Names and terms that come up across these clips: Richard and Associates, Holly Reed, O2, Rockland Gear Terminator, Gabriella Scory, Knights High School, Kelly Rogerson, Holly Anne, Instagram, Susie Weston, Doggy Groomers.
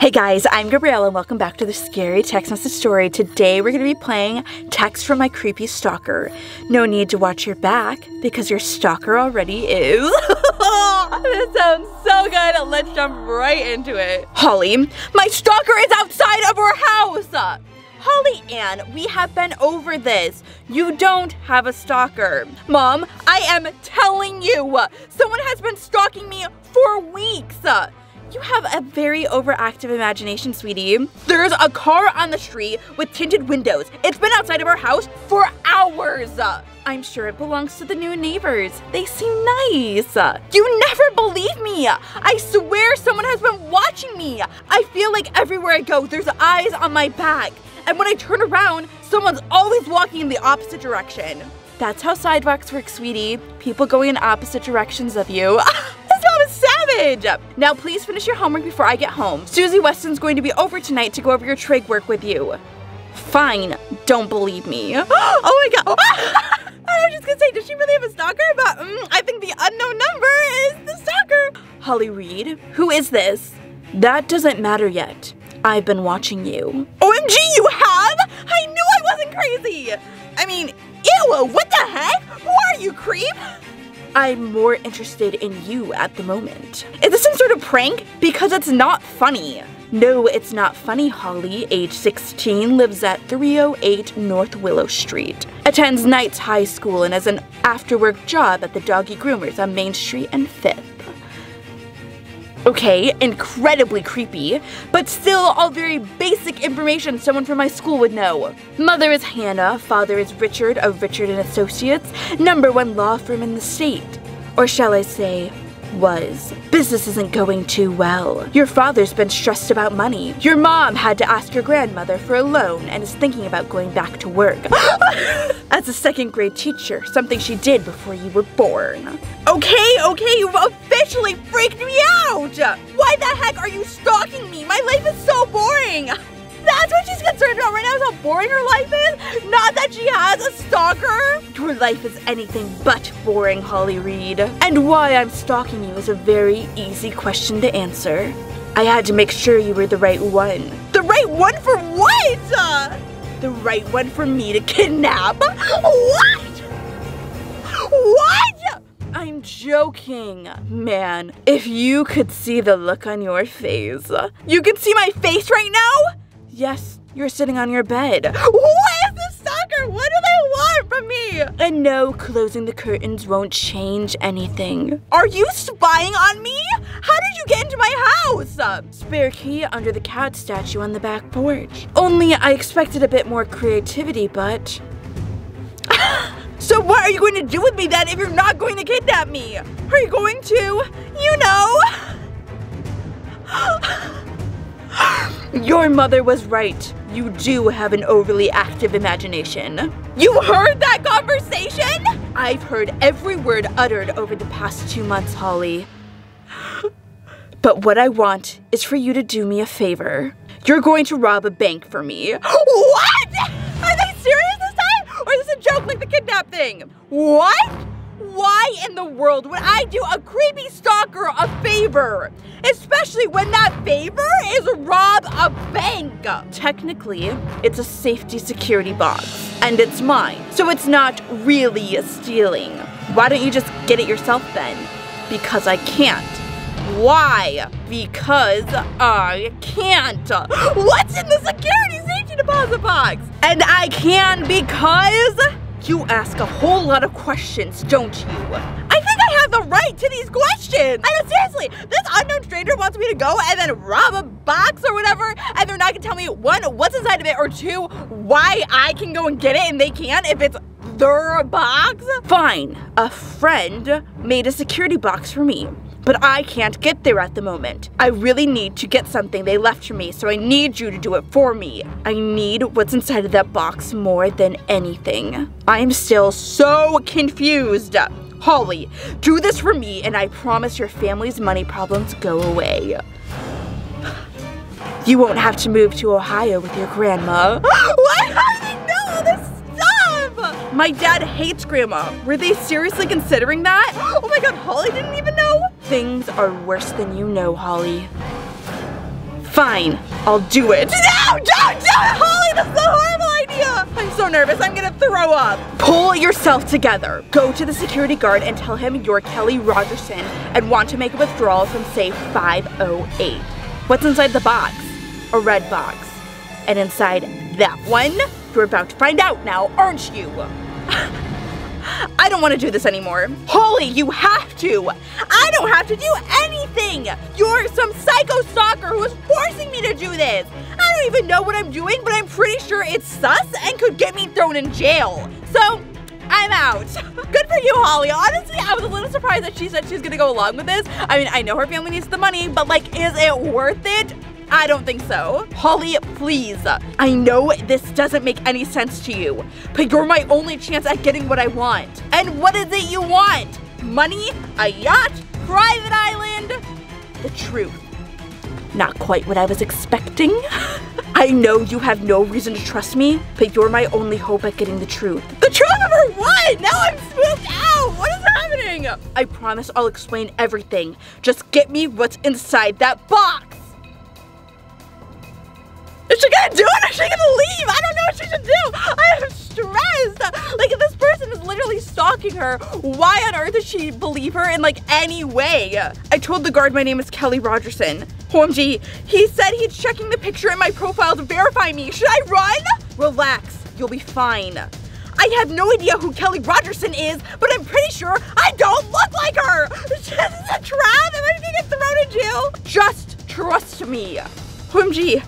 Hey guys, I'm Gabriella and welcome back to the Scary Text Message Story. Today we're going to be playing Text from My Creepy Stalker. No need to watch your back because your stalker already is. That sounds so good. Let's jump right into it. Holly, my stalker is outside of our house. Holly Anne, we have been over this. You don't have a stalker. Mom, I am telling you, someone has been stalking me for weeks. You have a very overactive imagination, sweetie. There's a car on the street with tinted windows. It's been outside of our house for hours. I'm sure it belongs to the new neighbors. They seem nice. You never believe me. I swear someone has been watching me. I feel like everywhere I go, there's eyes on my back. And when I turn around, someone's always walking in the opposite direction. That's how sidewalks work, sweetie. People going in opposite directions of you. Now please finish your homework before I get home. Susie Weston's going to be over tonight to go over your trig work with you. Fine, don't believe me. Oh my god. I was just gonna say, does she really have a stalker? But I think the unknown number is the stalker. Holly Reed, who is this? That doesn't matter yet. I've been watching you. OMG, you have? I knew I wasn't crazy. I mean, ew, what the heck? Who are you, creep? I'm more interested in you at the moment. Is this some sort of prank? Because it's not funny. No, it's not funny, Holly, age 16, lives at 308 North Willow Street. Attends Knights High School and has an after-work job at the Doggy Groomers on Main Street and 5th. Okay, incredibly creepy, but still all very basic information someone from my school would know. Mother is Hannah, father is Richard of Richard and Associates, #1 law firm in the state. Or shall I say, was. Business isn't going too well. Your father's been stressed about money. Your mom had to ask your grandmother for a loan and is thinking about going back to work. As a second-grade teacher, something she did before you were born. Okay, you've officially freaked me out! Why the heck are you stalking me? My life is so boring! That's what she's concerned about right now, is how boring her life is? Not that she has a stalker! Your life is anything but boring, Holly Reed. And why I'm stalking you is a very easy question to answer. I had to make sure you were the right one. The right one for what? The right one for me to kidnap? What? What? I'm joking, man. If you could see the look on your face. You can see my face right now? Yes, you're sitting on your bed. What is this stalker? What do they want from me? And no, closing the curtains won't change anything. Are you spying on me? How did you get into my house? Spare key under the cat statue on the back porch. Only I expected a bit more creativity, but... So what are you going to do with me then if you're not going to kidnap me? Are you going to, you know? Your mother was right. You do have an overly active imagination. You heard that conversation? I've heard every word uttered over the past 2 months, Holly. But what I want is for you to do me a favor. You're going to rob a bank for me. What? Are they serious? Or is this a joke like the kidnap thing? What? Why in the world would I do a creepy stalker a favor? Especially when that favor is rob a bank. Technically, it's a safety security box, and it's mine. So it's not really stealing. Why don't you just get it yourself then? Because I can't. Why? Because I can't. What's in the security safety deposit box? And I can because you ask a whole lot of questions, don't you? I think I have the right to these questions. I know, seriously, this unknown stranger wants me to go and then rob a box or whatever, and they're not gonna tell me, one, what's inside of it, or two, why I can go and get it and they can't if it's their box? Fine, a friend made a security box for me. But I can't get there at the moment. I really need to get something they left for me, so I need you to do it for me. I need what's inside of that box more than anything. I'm still so confused. Holly, do this for me and I promise your family's money problems go away. You won't have to move to Ohio with your grandma. Why? How do they know all this? My dad hates grandma. Were they seriously considering that? Oh my god, Holly didn't even know? Things are worse than you know, Holly. Fine, I'll do it. No, don't do it, Holly, that's a horrible idea. I'm so nervous, I'm gonna throw up. Pull yourself together. Go to the security guard and tell him you're Kelly Rogerson and want to make a withdrawal from, say, 508. What's inside the box? A red box. And inside that one, you're about to find out now, aren't you? I don't want to do this anymore. Holly, you have to! I don't have to do anything! You're some psycho stalker who is forcing me to do this! I don't even know what I'm doing, but I'm pretty sure it's sus and could get me thrown in jail. So, I'm out. Good for you, Holly. Honestly, I was a little surprised that she said she's gonna go along with this. I mean, I know her family needs the money, but like, is it worth it? I don't think so. Holly, please. I know this doesn't make any sense to you, but you're my only chance at getting what I want. And what is it you want? Money? A yacht? Private island? The truth. Not quite what I was expecting. I know you have no reason to trust me, but you're my only hope at getting the truth. The truth number one! Now I'm spooked out! What is happening? I promise I'll explain everything. Just get me what's inside that box. Is she gonna do it or is she gonna leave? I don't know what she should do. I am stressed. Like, if this person is literally stalking her, why on earth does she believe her in, like, any way? I told the guard my name is Kelly Rogerson. OMG, he said he's checking the picture in my profile to verify me. Should I run? Relax, you'll be fine. I have no idea who Kelly Rogerson is, but I'm pretty sure I don't look like her. This is a trap. Am I gonna get thrown in jail? Just trust me. OMG.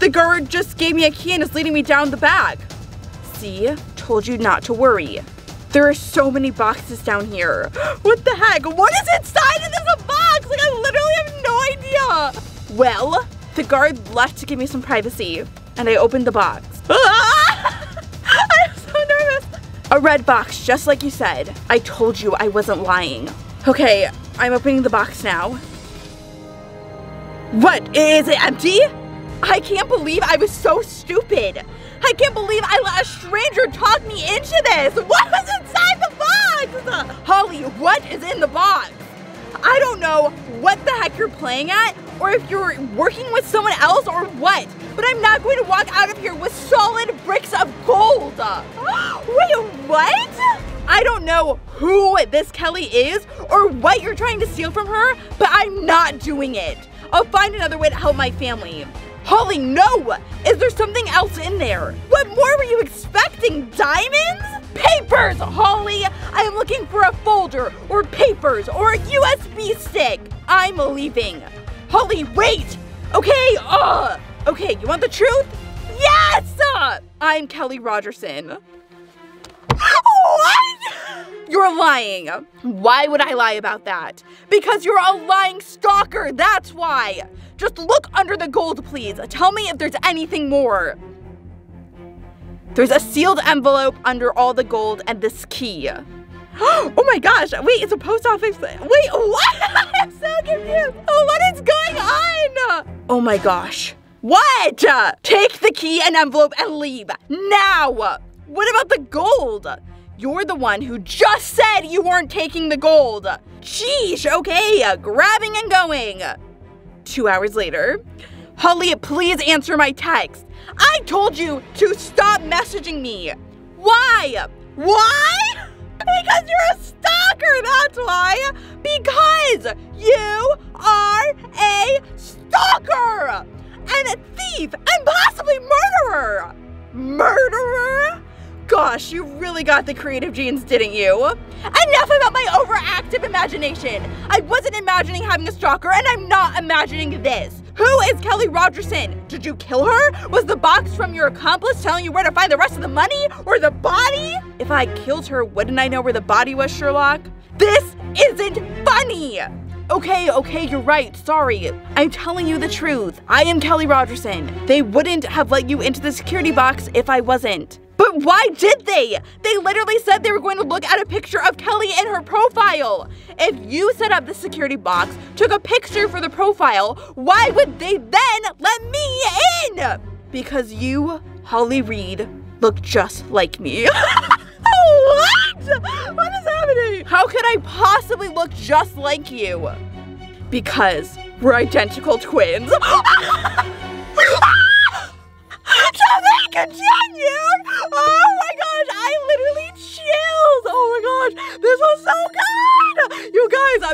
The guard just gave me a key and is leading me down the bag. See? Told you not to worry. There are so many boxes down here. What the heck? What is inside of this box? Like, I literally have no idea. Well, the guard left to give me some privacy, and I opened the box. Ah! I'm so nervous. A red box, just like you said. I told you I wasn't lying. Okay, I'm opening the box now. What? Is it empty? I can't believe I was so stupid. I can't believe I let a stranger talk me into this. What was inside the box? Holly, what is in the box? I don't know what the heck you're playing at or if you're working with someone else or what, but I'm not going to walk out of here with solid bricks of gold. Wait, what? I don't know who this Kelly is or what you're trying to steal from her, but I'm not doing it. I'll find another way to help my family. Holly, no! Is there something else in there? What more were you expecting? Diamonds? Papers, Holly! I am looking for a folder, or papers, or a USB stick! I'm leaving. Holly, wait! Okay, okay, you want the truth? Yes! I'm Kelly Rogerson. What? You're lying. Why would I lie about that? Because you're a lying stalker, that's why. Just look under the gold, please. Tell me if there's anything more. There's a sealed envelope under all the gold and this key. Oh my gosh, wait, it's a post office. Wait, what? I'm so confused. What is going on? Oh my gosh. What? Take the key and envelope and leave, now. What about the gold? You're the one who just said you weren't taking the gold. Sheesh, okay, grabbing and going. 2 hours later, Holly, please answer my text. I told you to stop messaging me. Why? Why? Because you're a stalker, that's why. Because you are a stalker and a thief and possibly murderer. Murderer? Gosh, you really got the creative genes, didn't you? Enough about my overactive imagination. I wasn't imagining having a stalker, and I'm not imagining this. Who is Kelly Rogerson? Did you kill her? Was the box from your accomplice telling you where to find the rest of the money or the body? If I killed her, wouldn't I know where the body was, Sherlock? This isn't funny. Okay, you're right, sorry. I'm telling you the truth. I am Kelly Rogerson. They wouldn't have let you into the security box if I wasn't. But why did they? They literally said they were going to look at a picture of Kelly in her profile. If you set up the security box, took a picture for the profile, why would they then let me in? Because you, Holly Reed, look just like me. What? What is happening? How could I possibly look just like you? Because we're identical twins.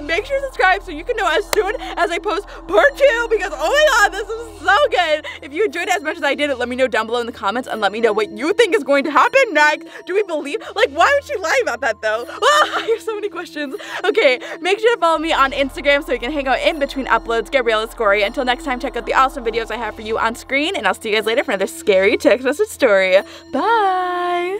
not, make sure to subscribe so you can know as soon as I post part 2, because oh my god, this is so good. If you enjoyed it as much as I did, let me know down below in the comments and let me know what you think is going to happen next. Do we believe? Like, why would she lie about that though? Oh, I have so many questions. Okay, make sure to follow me on Instagram so you can hang out in between uploads. Gabriella Scory. Until next time, check out the awesome videos I have for you on screen, and I'll see you guys later for another scary text message story. Bye!